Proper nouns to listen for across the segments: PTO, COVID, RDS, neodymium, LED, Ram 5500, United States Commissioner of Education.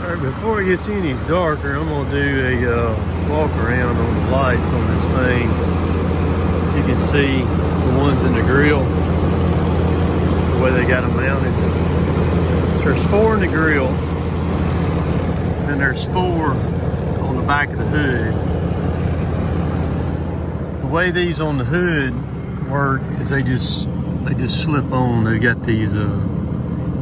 All right, before it gets any darker, I'm gonna do a walk around on the lights on this thing. You can see the ones in the grill, the way they got them mounted. So there's four in the grill, and there's four on the back of the hood. The way these on the hood work is they just slip on. They got these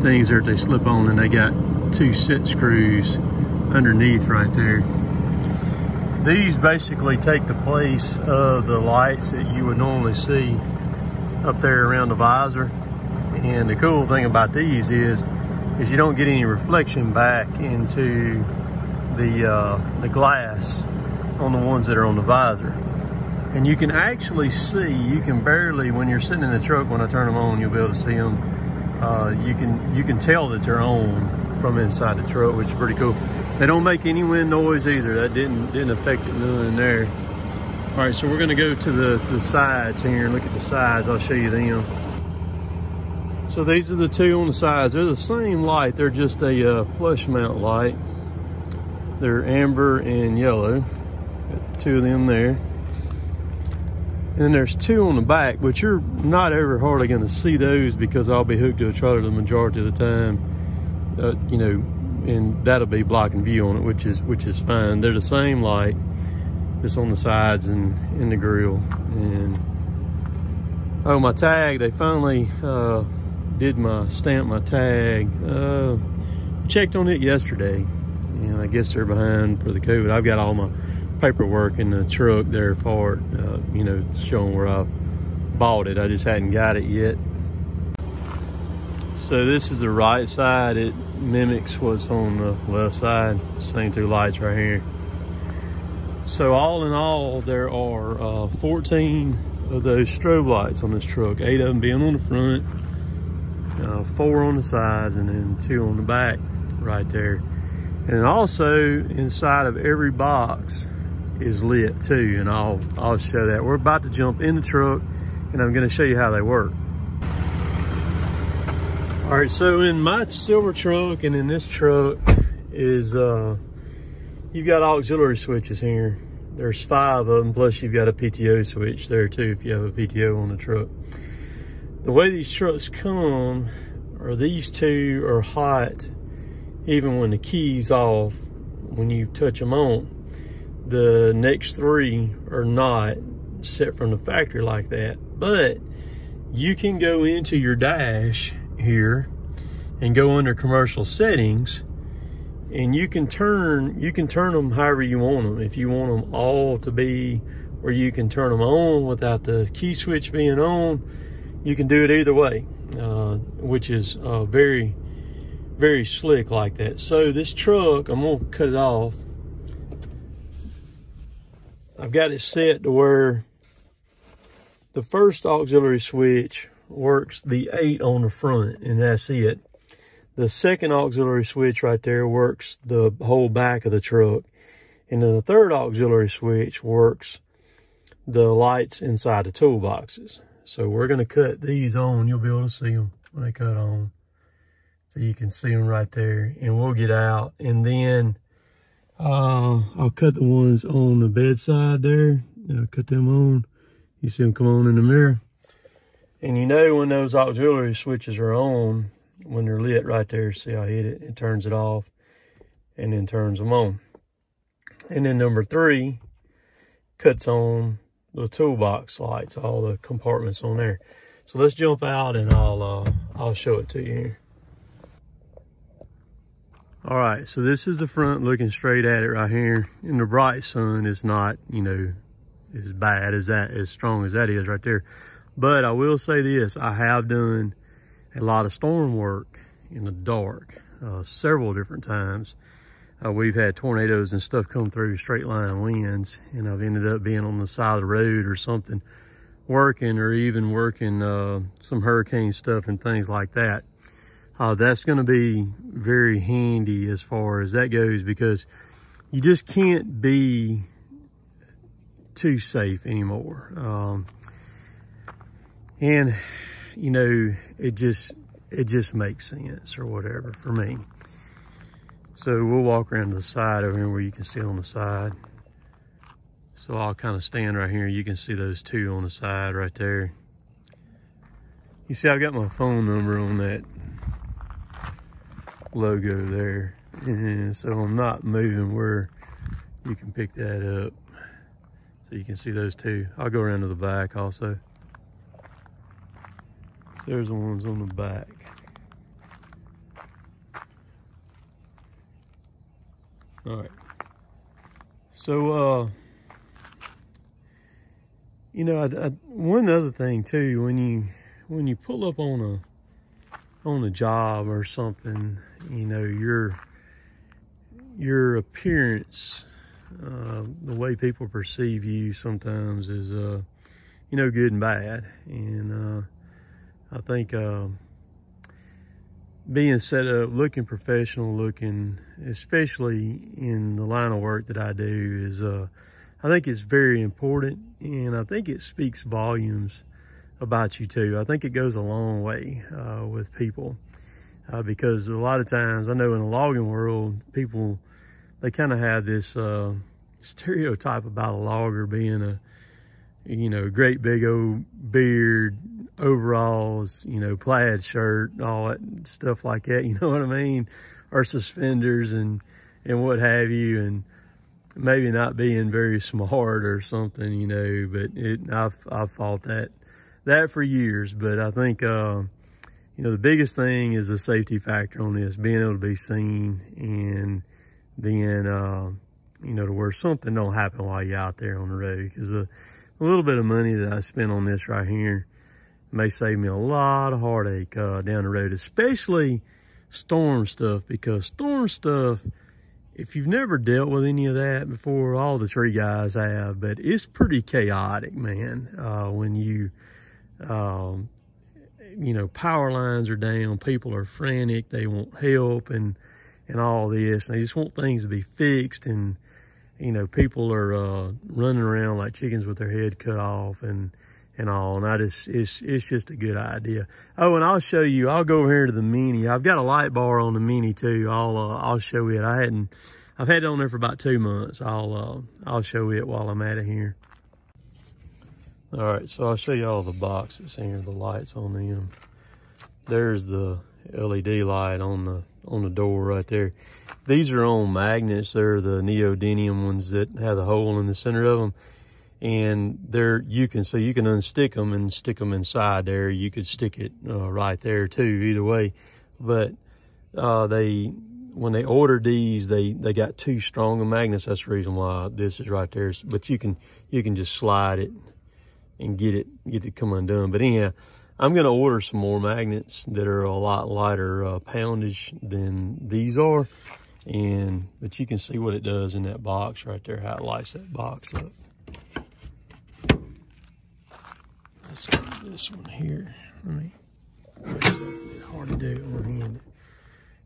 things that they slip on, and they got two set screws underneath right there. These basically take the place of the lights that you would normally see up there around the visor. And the cool thing about these is you don't get any reflection back into the glass on the ones that are on the visor. And you can actually see, you can barely, when you're sitting in the truck, when I turn them on, you'll be able to see them. You can tell that they're on from inside the truck, which is pretty cool. They don't make any wind noise either. That didn't affect it none there. All right, so we're gonna go to the sides here and look at the sides. I'll show you them. So these are the two on the sides. They're the same light. They're just a flush mount light. They're amber and yellow. Got two of them there. And then there's two on the back, but you're not ever hardly gonna see those because I'll be hooked to a trailer the majority of the time. You know, and that'll be blocking view on it, which is fine. They're the same light that's on the sides and in the grill. And oh, my tag, they finally did my tag. Checked on it yesterday, and I guess they're behind for the COVID. I've got all my paperwork in the truck there for it, you know, it's showing where I've bought it. I just hadn't got it yet. So this is the right side. It mimics what's on the left side. Same two lights right here. So all in all, there are 14 of those strobe lights on this truck. 8 of them being on the front, 4 on the sides, and then 2 on the back right there. And also inside of every box is lit too, and I'll show that. We're about to jump in the truck, and I'm gonna show you how they work. All right, so in my silver truck and in this truck is, you've got auxiliary switches here. There's 5 of them, plus you've got a PTO switch there too, if you have a PTO on the truck. The way these trucks come are these two are hot, even when the key's off, when you touch them on. The next 3 are not set from the factory like that, but you can go into your dash here and go under commercial settings, and you can turn them however you want them. If you want them all to be, or you can turn them on without the key switch being on. You can do it either way, which is very, very slick like that. So this truck, I'm gonna cut it off. I've got it set to where the first auxiliary switch works the 8 on the front, and that's it. The second auxiliary switch right there works the whole back of the truck, and then the third auxiliary switch works the lights inside the toolboxes. So we're going to cut these on. You'll be able to see them when they cut on, so you can see them right there, and we'll get out, and then I'll cut the ones on the bedside there, and I'll cut them on. You see them come on in the mirror. And you know when those auxiliary switches are on, when they're lit right there, see I hit it, it turns it off and then turns them on. And then number 3 cuts on the toolbox lights, all the compartments on there. So let's jump out and I'll show it to you here. All right, so this is the front looking straight at it right here. In the bright sun, it's not, you know, as bad as that, as strong as that is right there. But I will say this, I have done a lot of storm work in the dark several different times. We've had tornadoes and stuff come through, straight line winds, and I've ended up being on the side of the road or something working, or even working some hurricane stuff and things like that. That's gonna be very handy as far as that goes, because you just can't be too safe anymore. And, you know, it just makes sense or whatever for me. So we'll walk around to the side over here where you can see on the side. So I'll kind of stand right here. You can see those two on the side right there. You see, I've got my phone number on that logo there. And so I'm not moving where you can pick that up. So you can see those two. I'll go around to the back also. So there's the ones on the back. All right. So, you know, one other thing too, when you pull up on a job or something, you know, your appearance, the way people perceive you sometimes is, you know, good and bad. And I think being set up, looking professional, looking, especially in the line of work that I do, is I think it's very important, and I think it speaks volumes about you too. I think it goes a long way with people because a lot of times, I know in the logging world, people, they kind of have this stereotype about a logger being a, you know, great big old beard, overalls, you know, plaid shirt, all that stuff like that, you know what I mean? Or suspenders and what have you, and maybe not being very smart or something, you know, but I've fought that for years. But I think, you know, the biggest thing is the safety factor on this, being able to be seen, and then, you know, to where something don't happen while you're out there on the road. Because a little bit of money that I spent on this right here may save me a lot of heartache down the road, especially storm stuff, because storm stuff, if you've never dealt with any of that before, all the tree guys have, but it's pretty chaotic, man. When you, you know, power lines are down, people are frantic, they want help and all this, and they just want things to be fixed, and, you know, people are running around like chickens with their head cut off, and all, and it's just a good idea. Oh, and I'll show you, I'll go over here to the Mini. I've got a light bar on the Mini too. I'll show it. I've had it on there for about 2 months. I'll show it while I'm out of here. All right, so I'll show you all the boxes here, the lights on them. There's the LED light on the door right there. These are on magnets. They're the neodymium ones that have the hole in the center of them. And there, you can unstick them and stick them inside there. You could stick it right there too, either way. But when they ordered these, they got too strong of magnets. That's the reason why this is right there. But you can just slide it and get it to come undone. But anyhow, I'm gonna order some more magnets that are a lot lighter poundage than these are. But you can see what it does in that box right there, how it lights that box up. Let's go to this one here. Let me, it's hard to do one hand.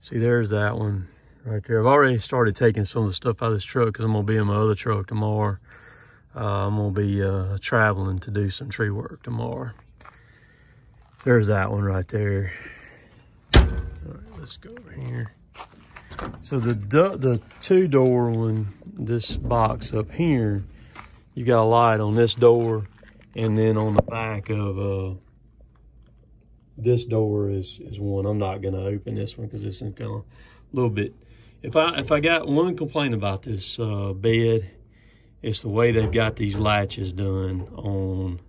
See, there's that one right there. I've already started taking some of the stuff out of this truck because I'm going to be in my other truck tomorrow. I'm going to be traveling to do some tree work tomorrow. So there's that one right there. All right, let's go over here. So the two-door one, this box up here, you got a light on this door. And then on the back of this door is one. I'm not gonna open this one because this one's kind of a little bit. If I got one complaint about this bed, it's the way they've got these latches done on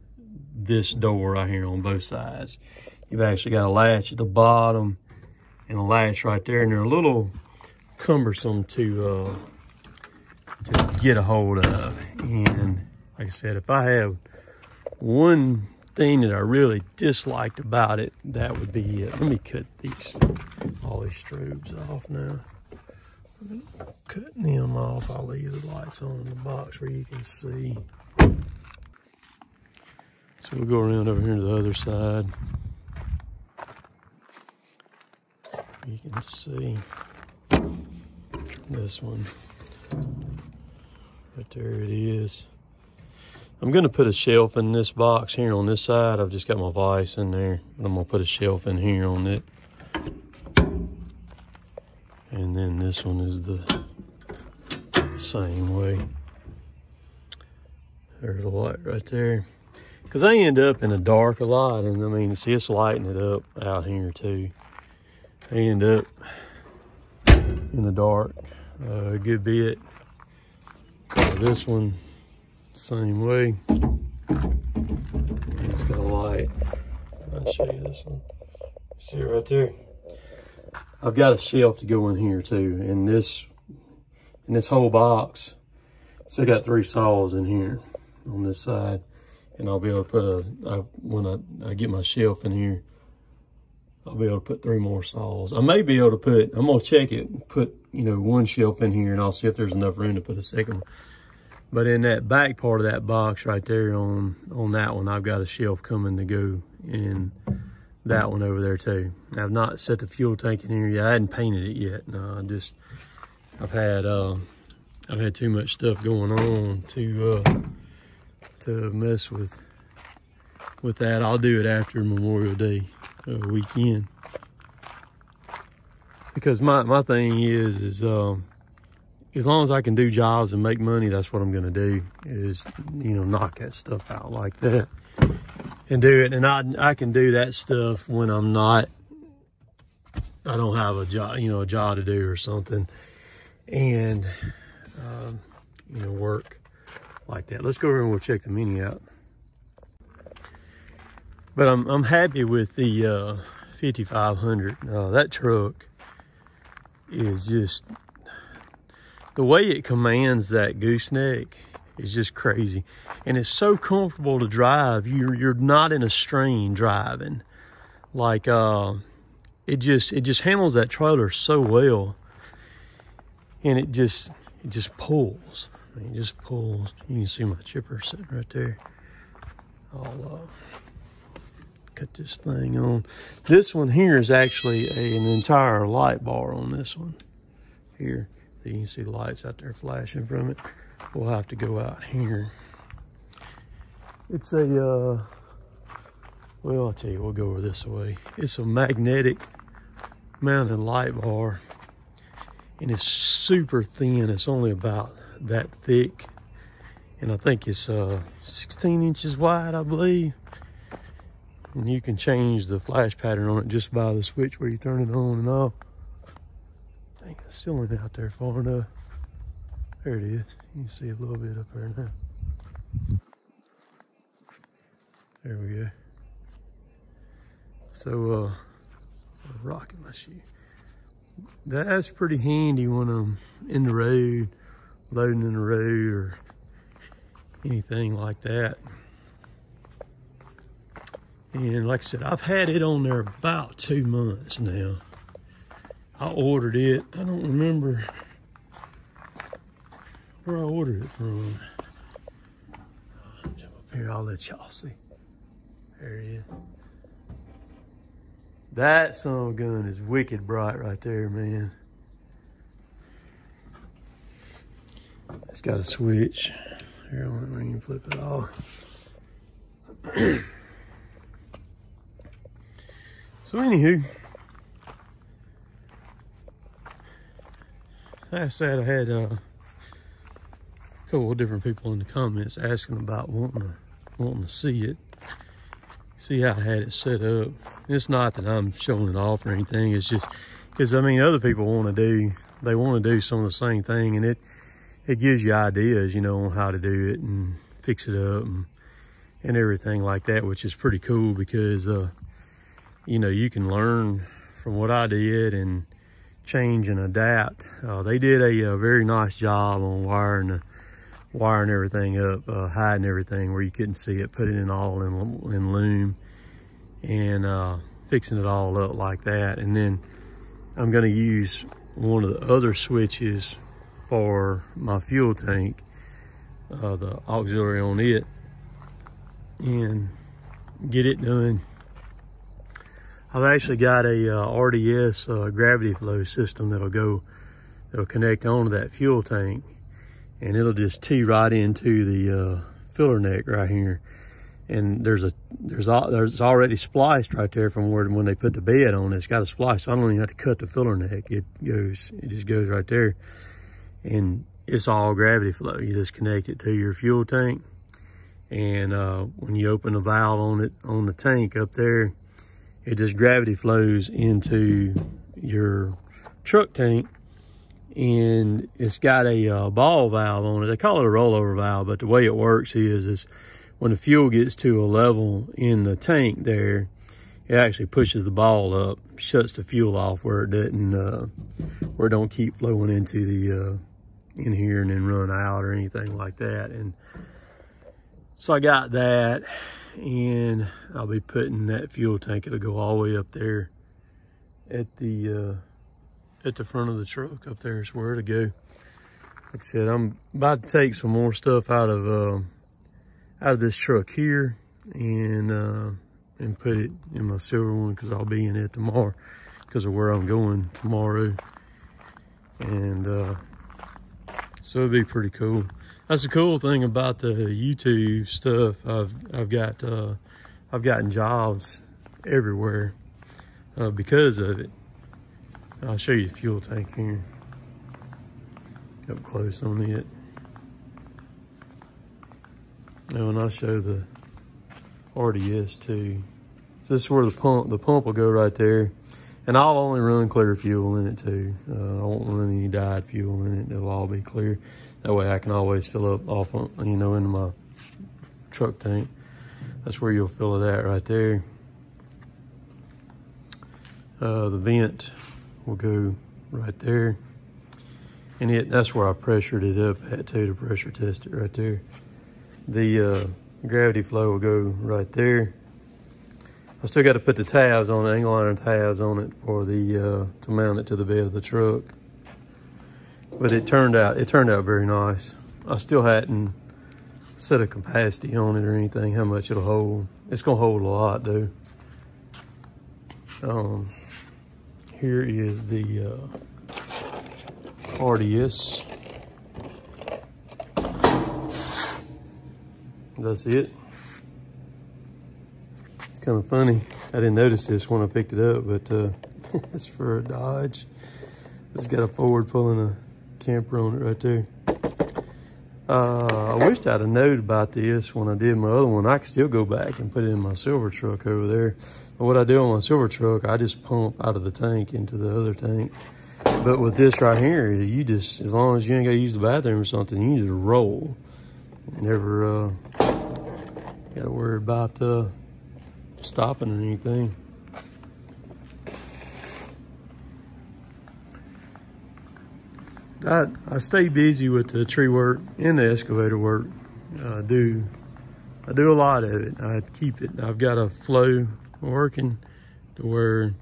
this door right here on both sides. You've actually got a latch at the bottom and a latch right there, and they're a little cumbersome to get a hold of. And like I said, if I have one thing that I really disliked about it, that would be it. Let me cut all these strobes off now. Cutting them off. I'll leave the lights on in the box where you can see. So we'll go around over here to the other side. You can see this one. Right there it is. I'm gonna put a shelf in this box here on this side. I've just got my vise in there, but I'm gonna put a shelf in here on it. And then this one is the same way. There's a light right there. Because they end up in the dark a lot, and I mean, see, it's lighting it up out here too. They end up in the dark a good bit. This one, same way. It's got a light. I'll show you this one. See it right there? I've got a shelf to go in here too, and this whole box. So I got three saws in here on this side. And I'll be able to put when I get my shelf in here, I'll be able to put three more saws. I may be able to put, I'm gonna check it, put, you know, one shelf in here, and I'll see if there's enough room to put a second one. But in that back part of that box right there on that one, I've got a shelf coming to go in that one over there too. I've not set the fuel tank in here yet. I hadn't painted it yet. No, I've had too much stuff going on to mess with that. I'll do it after Memorial Day weekend, because my thing is as long as I can do jobs and make money, that's what I'm gonna do, is, you know, knock that stuff out like that and do it. And I can do that stuff when I don't have a job, you know, a job to do or something, and you know, work like that. Let's go over and we'll check the Mini out. But I'm happy with the 5500. That truck is just, the way it commands that gooseneck is just crazy. And it's so comfortable to drive. You're not in a strain driving. Like it just handles that trailer so well. And it just pulls. I mean, it just pulls. You can see my chipper sitting right there. I'll cut this thing on. This one here is actually an entire light bar on this one here. You can see the lights out there flashing from it. We'll have to go out here. It's a, well, I'll tell you, we'll go over this way. It's a magnetic mounted light bar, and it's super thin. It's only about that thick, and I think it's 16 inches wide, I believe. And you can change the flash pattern on it just by the switch where you turn it on and off. I think it's still in out there far enough. There it is. You can see a little bit up there now. There we go. So I'm rocking my shoe. That's pretty handy when I'm in the road, loading in the road or anything like that. And like I said, I've had it on there about 2 months now. I ordered it. I don't remember where I ordered it from. Jump up here, I'll let y'all see. There it is. That son of a gun is wicked bright right there, man. It's got a switch. Here, I want to ring and flip it off. So, anywho, like I said, I had a couple of different people in the comments asking about wanting to see it. See how I had it set up. And it's not that I'm showing it off or anything. It's just because, I mean, other people want to do some of the same thing, and it gives you ideas, you know, on how to do it and fix it up and everything like that, which is pretty cool because, you know, you can learn from what I did and change and adapt. They did a very nice job on wiring everything up, hiding everything where you couldn't see it, putting it all in loom and fixing it all up like that. And then I'm gonna use one of the other switches for my fuel tank, the auxiliary on it, and get it done. I've actually got a RDS gravity flow system that'll connect onto that fuel tank, and it'll just tee right into the filler neck right here. and there's already spliced right there from where when they put the bed on. It's got a splice, so I don't even have to cut the filler neck. It just goes right there, and it's all gravity flow. You just connect it to your fuel tank, and when you open the valve on it on the tank up there, it just gravity flows into your truck tank. And it's got a ball valve on it. They call it a rollover valve, but the way it works is when the fuel gets to a level in the tank there, it actually pushes the ball up, shuts the fuel off where it don't keep flowing into the in here and then run out or anything like that. And so I got that, and I'll be putting that fuel tank. It'll go all the way up there at the front of the truck. Up there is where to go. Like I said, I'm about to take some more stuff out of this truck here and put it in my silver one, because I'll be in it tomorrow because of where I'm going tomorrow. And so it'd be pretty cool. That's the cool thing about the YouTube stuff. I've gotten jobs everywhere because of it. I'll show you the fuel tank here, up close on it. Now, and I'll show the RDS too. So this is where the pump will go right there. And I'll only run clear fuel in it too. I won't run any dyed fuel in it. It'll all be clear. That way I can always fill up off, you know, into my truck tank. That's where you'll fill it at right there. The vent will go right there, and that's where I pressured it up at too, to pressure test it right there. The gravity flow will go right there. I still got to put the tabs on, the angle iron tabs on it for the to mount it to the bed of the truck, but it turned out very nice. I still hadn't set a capacity on it or anything, how much it'll hold. It's gonna hold a lot though. Here is the RDS. That's it. It's kind of funny. I didn't notice this when I picked it up, but it's for a Dodge. It's got a Ford pulling a camper on it right there. I wished I'd have known about this when I did my other one. I could still go back and put it in my silver truck over there. But what I do on my silver truck, I just pump out of the tank into the other tank. But with this right here, you just, as long as you ain't got to use the bathroom or something, you just roll. You never got to worry about stopping or anything. I stay busy with the tree work and the excavator work. I do a lot of it. I keep it. I've got a flow working to where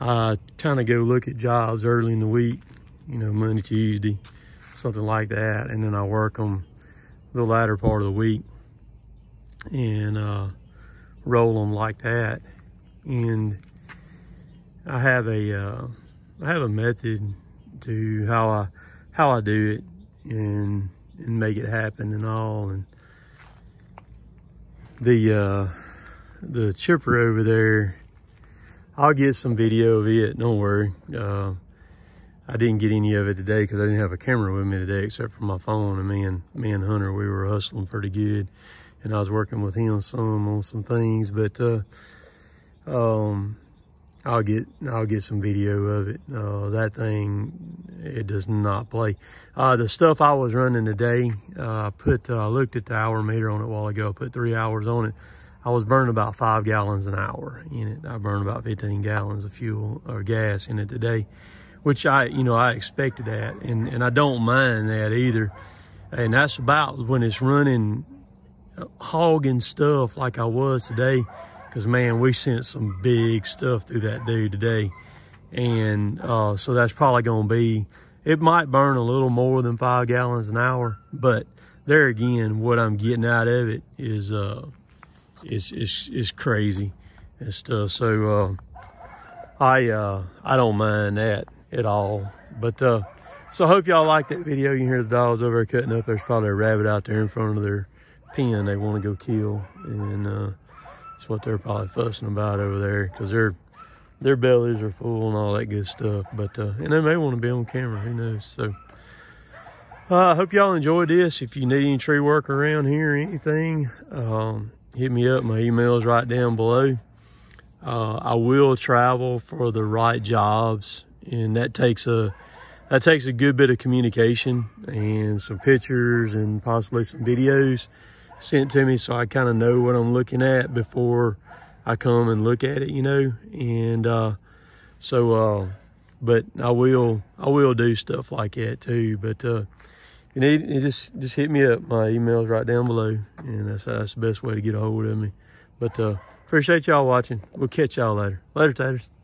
I kind of go look at jobs early in the week, you know, Monday, Tuesday, something like that. And then I work them the latter part of the week and roll them like that. And I have a method to how I do it and make it happen and all. And the chipper over there, I'll get some video of it, don't worry. I didn't get any of it today because I didn't have a camera with me today except for my phone, and me and Hunter, we were hustling pretty good, and I was working with him some on some things. But I'll get some video of it. That thing, it does not play. The stuff I was running today, I looked at the hour meter on it a while ago. I put 3 hours on it. I was burning about 5 gallons an hour in it. I burned about 15 gallons of fuel or gas in it today, which I expected that, and I don't mind that either. And that's about when it's running, hogging stuff like I was today. Because, man, we sent some big stuff through that dude today. And so that's probably going to be, it might burn a little more than 5 gallons an hour. But there again, what I'm getting out of it is crazy and stuff. So I don't mind that at all. But so I hope y'all liked that video. You can hear the dogs over there cutting up. There's probably a rabbit out there in front of their pen they want to go kill, and that's what they're probably fussing about over there, because their bellies are full and all that good stuff. But and they may want to be on camera, who knows. So I hope y'all enjoyed this. If you need any tree work around here or anything, hit me up. My email is right down below. I will travel for the right jobs, and that takes a good bit of communication and some pictures and possibly some videos sent to me, so I kind of know what I'm looking at before I come and look at it, you know. And but I will do stuff like that too. But you need just hit me up. My email's right down below, and that's the best way to get a hold of me. But appreciate y'all watching. We'll catch y'all later. Later, taters.